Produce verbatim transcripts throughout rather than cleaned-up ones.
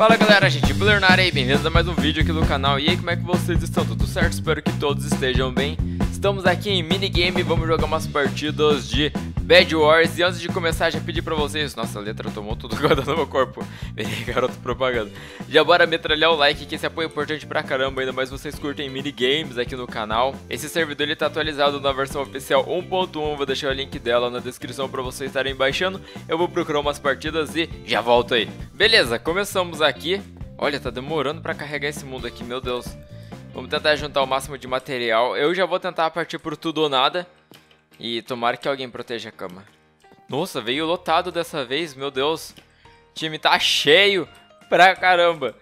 Fala galera, gente, Blur na área e bem-vindos a mais um vídeo aqui do canal. E aí, como é que vocês estão? Tudo certo? Espero que todos estejam bem. Estamos aqui em minigame, vamos jogar umas partidas de Bed Wars. E antes de começar, já pedi pra vocês... Nossa, a letra tomou tudo guardado no meu corpo. Garoto propaganda. Já bora metralhar o like, que esse apoio é importante pra caramba. Ainda mais vocês curtem minigames aqui no canal. Esse servidor ele tá atualizado na versão oficial um ponto um. Vou deixar o link dela na descrição pra vocês estarem baixando. Eu vou procurar umas partidas e já volto aí. Beleza, começamos aqui. Olha, tá demorando pra carregar esse mundo aqui, meu Deus. Vamos tentar juntar o máximo de material. Eu já vou tentar partir por tudo ou nada. E tomara que alguém proteja a cama. Nossa, veio lotado dessa vez, meu Deus. O time tá cheio pra caramba.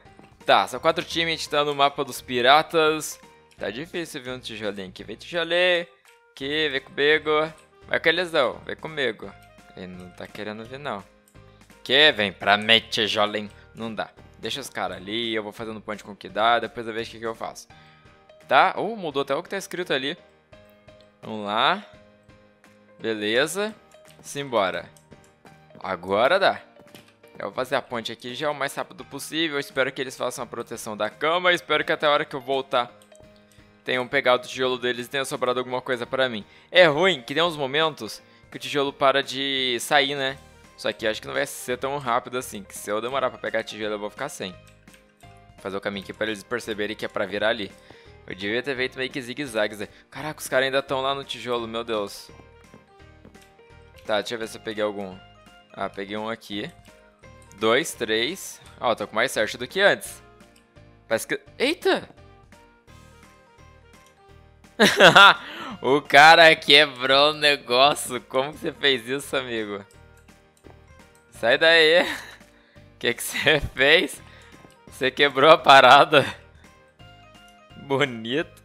Tá, só quatro times, a gente tá no mapa dos piratas. Tá difícil ver um tijolinho aqui. Vem tijolinho. Aqui, vem comigo. Vai com eles não, vem comigo. Ele não tá querendo vir não. Que vem pra mim, tijolinho. Não dá. Deixa os caras ali, eu vou fazendo punch com o que dá, depois eu vejo o que, que eu faço. Tá? Oh, mudou até o que tá escrito ali. Vamos lá. Beleza. Simbora. Agora dá. Eu vou fazer a ponte aqui já o mais rápido possível. Eu espero que eles façam a proteção da cama. Eu espero que até a hora que eu voltar tenham pegado o tijolo deles e tenha sobrado alguma coisa pra mim. É ruim que tem uns momentos que o tijolo para de sair, né? Só que acho que não vai ser tão rápido assim, que se eu demorar pra pegar a tigela eu vou ficar sem. Vou fazer o caminho aqui pra eles perceberem que é pra virar ali. Eu devia ter feito meio que zigue-zague. Caraca, os caras ainda estão lá no tijolo, meu Deus. Tá, deixa eu ver se eu peguei algum. Ah, peguei um aqui. Dois, três. Ó, oh, tô com mais certo do que antes. Parece que... Eita! O cara quebrou o negócio. Como que você fez isso, amigo? Sai daí. O que que você fez? Você quebrou a parada. Bonito.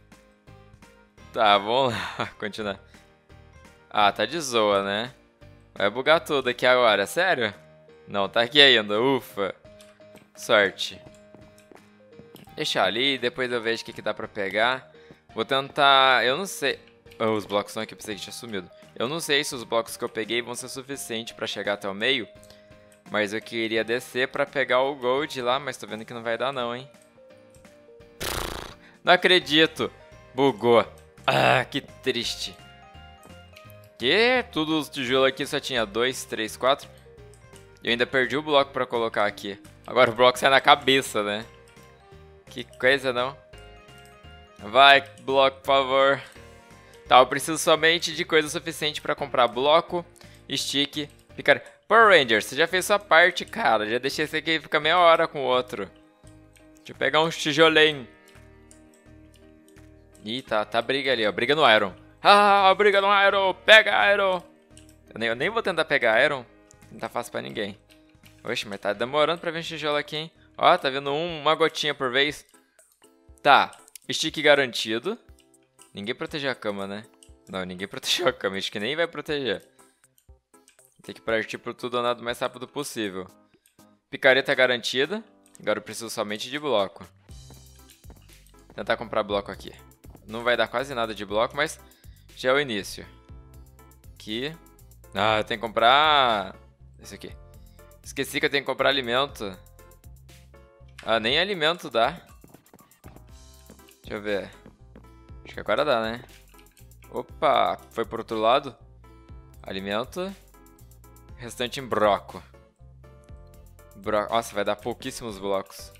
Tá, vamos lá. Continuar. Ah, tá de zoa, né? Vai bugar tudo aqui agora. Sério? Não, tá aqui ainda. Ufa. Sorte. Deixa ali. Depois eu vejo o que, que dá pra pegar. Vou tentar... Eu não sei... Oh, os blocos estão aqui. Pensei que tinha sumido. Eu não sei se os blocos que eu peguei vão ser suficientes pra chegar até o meio. Mas eu queria descer pra pegar o gold lá, mas tô vendo que não vai dar não, hein? Não acredito! Bugou! Ah, que triste! Que? Tudo os tijolos aqui só tinha dois, três, quatro. Eu ainda perdi o bloco pra colocar aqui. Agora o bloco sai na cabeça, né? Que coisa não? Vai, bloco, por favor! Tá, eu preciso somente de coisa suficiente pra comprar bloco, stick, picar... Power Rangers, você já fez sua parte, cara. Já deixei esse aqui ficar meia hora com o outro. Deixa eu pegar uns tijolinhos. Ih, tá, tá briga ali, ó. Briga no Iron. Ah, briga no Iron. Pega Iron. Eu nem, eu nem vou tentar pegar Iron. Não tá fácil pra ninguém. Oxe, mas tá demorando pra ver um tijolo aqui, hein. Ó, tá vendo um, uma gotinha por vez. Tá, stick garantido. Ninguém protegeu a cama, né? Não, ninguém protegeu a cama. Acho que nem vai proteger. Tem que partir por tudo ou nada o mais rápido possível. Picareta garantida. Agora eu preciso somente de bloco. Vou tentar comprar bloco aqui. Não vai dar quase nada de bloco, mas já é o início. Aqui. Ah, eu tenho que comprar... Isso aqui. Esqueci que eu tenho que comprar alimento. Ah, nem alimento dá. Deixa eu ver. Acho que agora dá, né? Opa, foi pro outro lado. Alimento... Restante em broco. Bro... Nossa, vai dar pouquíssimos blocos.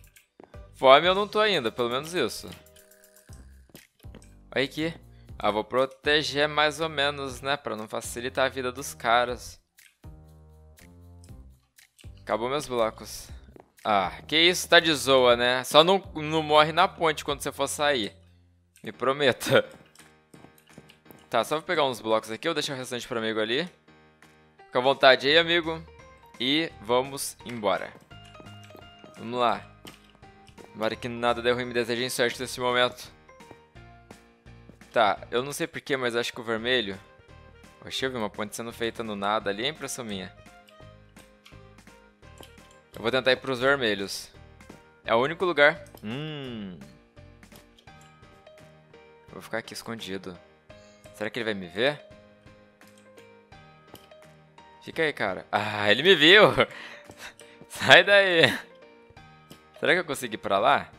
Fome eu não tô ainda, pelo menos isso. Olha aqui. Ah, vou proteger mais ou menos, né? Pra não facilitar a vida dos caras. Acabou meus blocos. Ah, que isso, tá de zoa, né? Só não, não morre na ponte quando você for sair. Me prometa. Tá, só vou pegar uns blocos aqui. Eu deixo o restante pro amigo ali. Fica à vontade aí, amigo. E vamos embora. Vamos lá. Tomara que nada dê ruim, me desejem sorte nesse momento. Tá, eu não sei porquê, mas acho que o vermelho... Oxe, eu vi uma ponte sendo feita no nada ali, é impressão minha. Eu vou tentar ir pros vermelhos. É o único lugar. Hum. Vou ficar aqui escondido. Será que ele vai me ver? Fica aí, cara. Ah, ele me viu. Sai daí. Será que eu consigo ir pra lá?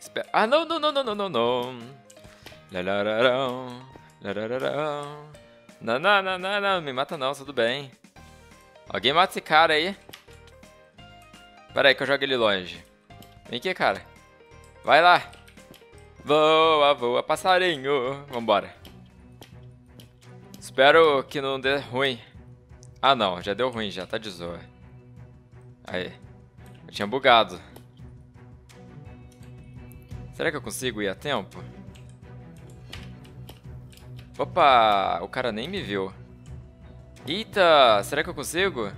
Espera. Ah, não, não, não, não, não, não, não. Larararão, larararão. Não, não, não, não, não, me mata não, tudo bem. Alguém mata esse cara aí. Pera aí que eu jogo ele longe. Vem aqui, cara. Vai lá. Voa, voa, passarinho. Vambora. Espero que não dê ruim. Ah, não. Já deu ruim, já. Tá de zoa. Aí. Eu tinha bugado. Será que eu consigo ir a tempo? Opa! O cara nem me viu. Eita! Será que eu consigo?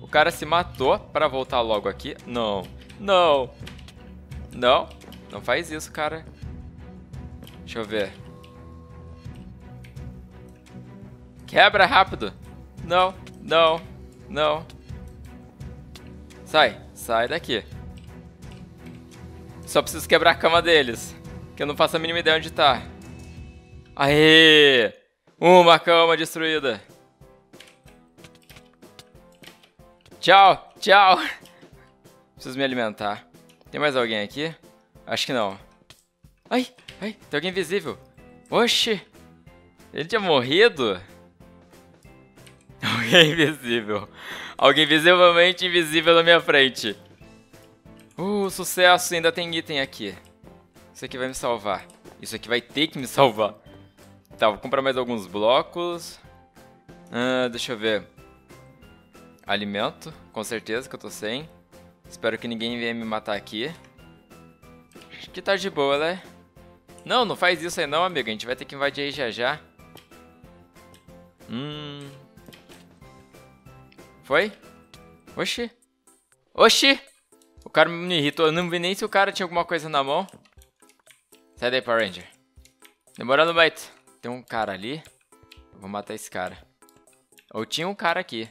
O cara se matou pra voltar logo aqui. Não. Não. Não. Não faz isso, cara. Deixa eu ver. Quebra rápido. Não, não, não. Sai, sai daqui. Só preciso quebrar a cama deles, que eu não faço a mínima ideia onde tá. Aê! Uma cama destruída. Tchau, tchau. Preciso me alimentar. Tem mais alguém aqui? Acho que não. Ai, ai, tem alguém invisível. Oxi. Ele tinha morrido? Alguém invisível. Alguém visivelmente invisível na minha frente. Uh, sucesso. Ainda tem item aqui. Isso aqui vai me salvar. Isso aqui vai ter que me salvar. Tá, vou comprar mais alguns blocos. Ah, deixa eu ver. Alimento. Com certeza que eu tô sem. Espero que ninguém venha me matar aqui. Acho que tá de boa, né? Não, não faz isso aí não, amigo. A gente vai ter que invadir aí já já. Hum... Foi? Oxi. Oxi! O cara me irritou. Eu não vi nem se o cara tinha alguma coisa na mão. Sai daí, Power Ranger. Demorando, mate. Tem um cara ali. Eu vou matar esse cara. Ou tinha um cara aqui.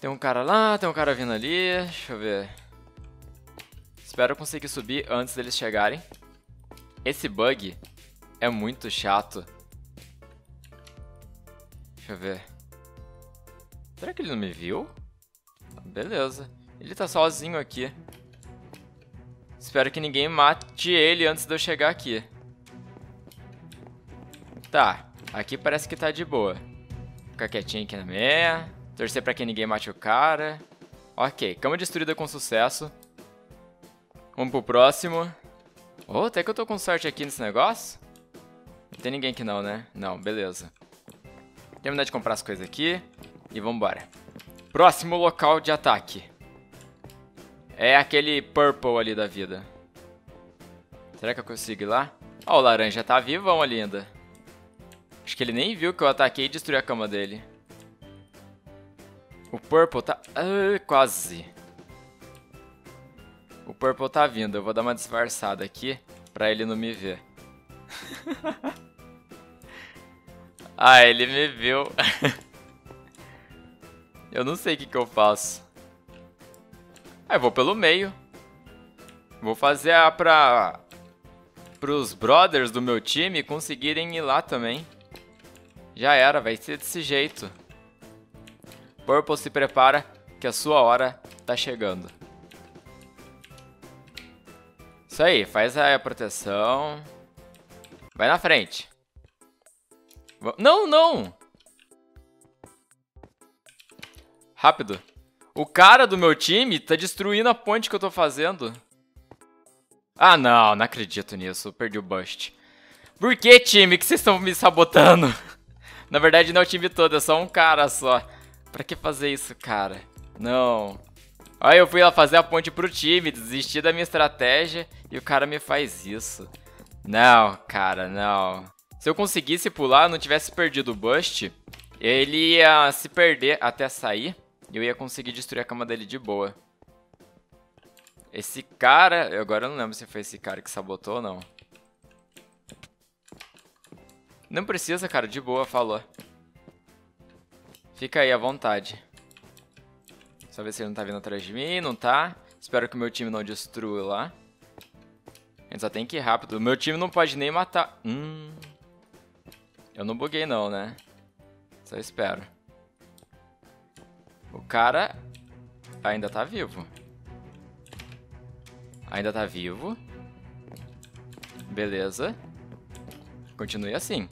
Tem um cara lá, tem um cara vindo ali. Deixa eu ver. Espero conseguir subir antes deles chegarem. Esse bug é muito chato. Deixa eu ver. Será que ele não me viu? Beleza. Ele tá sozinho aqui. Espero que ninguém mate ele antes de eu chegar aqui. Tá. Aqui parece que tá de boa. Ficar quietinho aqui na meia. Torcer pra que ninguém mate o cara. Ok. Cama destruída com sucesso. Vamos pro próximo. Oh, até que eu tô com sorte aqui nesse negócio. Não tem ninguém aqui não, né? Não, beleza. Terminar de comprar as coisas aqui. E vambora. Próximo local de ataque. É aquele purple ali da vida. Será que eu consigo ir lá? Ó, o laranja tá vivão ali ainda. Acho que ele nem viu que eu ataquei e destruí a cama dele. O purple tá... Ah, quase. O purple tá vindo. Eu vou dar uma disfarçada aqui pra ele não me ver. Ah, ele me viu. Eu não sei o que que eu faço. Ah, eu vou pelo meio. Vou fazer a pra... Pros brothers do meu time conseguirem ir lá também. Já era, vai ser desse jeito. Purple, se prepara que a sua hora tá chegando. Isso aí, faz a proteção. Vai na frente. Não, não! Rápido. O cara do meu time tá destruindo a ponte que eu tô fazendo. Ah, não. Não acredito nisso. Eu perdi o bust. Por que, time? Que vocês estão me sabotando? Na verdade, não é o time todo. É só um cara só. Pra que fazer isso, cara? Não. Aí eu fui lá fazer a ponte pro time. Desisti da minha estratégia. E o cara me faz isso. Não, cara. Não. Se eu conseguisse pular, não tivesse perdido o bust, ele ia se perder até sair. E eu ia conseguir destruir a cama dele de boa. Esse cara... Agora eu não lembro se foi esse cara que sabotou ou não. Não precisa, cara. De boa, falou. Fica aí à vontade. Só ver se ele não tá vindo atrás de mim. Não tá. Espero que o meu time não destrua lá. A gente só tem que ir rápido. O meu time não pode nem matar... Hum... Eu não buguei não, né? Só espero. O cara... Ainda tá vivo. Ainda tá vivo. Beleza. Continue assim.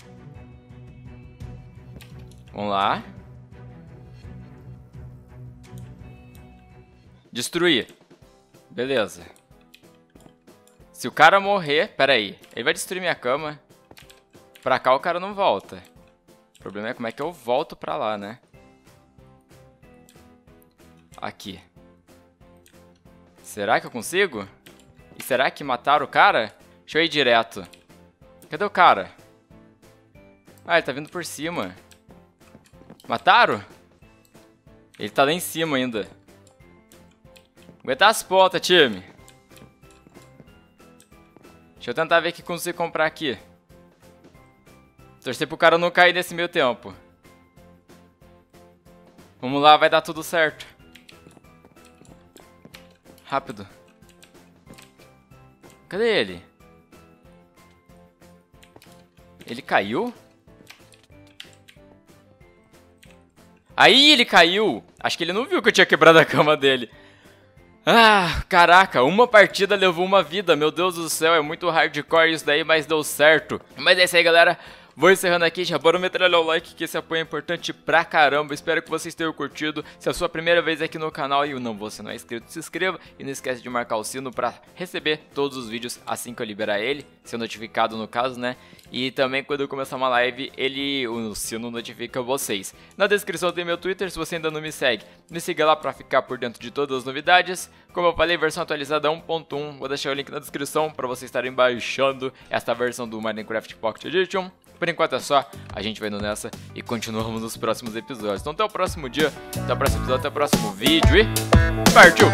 Vamos lá. Destruir. Beleza. Se o cara morrer... Pera aí. Ele vai destruir minha cama. Pra cá o cara não volta. O problema é como é que eu volto pra lá, né? Aqui. Será que eu consigo? E será que mataram o cara? Deixa eu ir direto. Cadê o cara? Ah, ele tá vindo por cima. Mataram? Ele tá lá em cima ainda. Aguentar as pontas, time. Deixa eu tentar ver o que consigo comprar aqui. Torcer pro cara não cair nesse meio tempo. Vamos lá, vai dar tudo certo. Rápido. Cadê ele? Ele caiu? Aí ele caiu! Acho que ele não viu que eu tinha quebrado a cama dele. Ah, caraca, uma partida levou uma vida, meu Deus do céu, é muito hardcore isso daí, mas deu certo. Mas é isso aí, galera, vou encerrando aqui, já bora metralhar o like, que esse apoio é importante pra caramba, espero que vocês tenham curtido. Se é a sua primeira vez aqui no canal e não, você não é inscrito, se inscreva e não esquece de marcar o sino pra receber todos os vídeos assim que eu liberar ele, ser notificado no caso, né? E também quando eu começar uma live, ele, o sino notifica vocês. Na descrição tem meu Twitter, se você ainda não me segue, me siga lá pra ficar por dentro de todas as novidades. Como eu falei, versão atualizada um ponto um, vou deixar o link na descrição pra vocês estarem baixando esta versão do Minecraft Pocket Edition. Por enquanto é só, a gente vai indo nessa e continuamos nos próximos episódios. Então até o próximo dia, até o próximo episódio, até o próximo vídeo e partiu!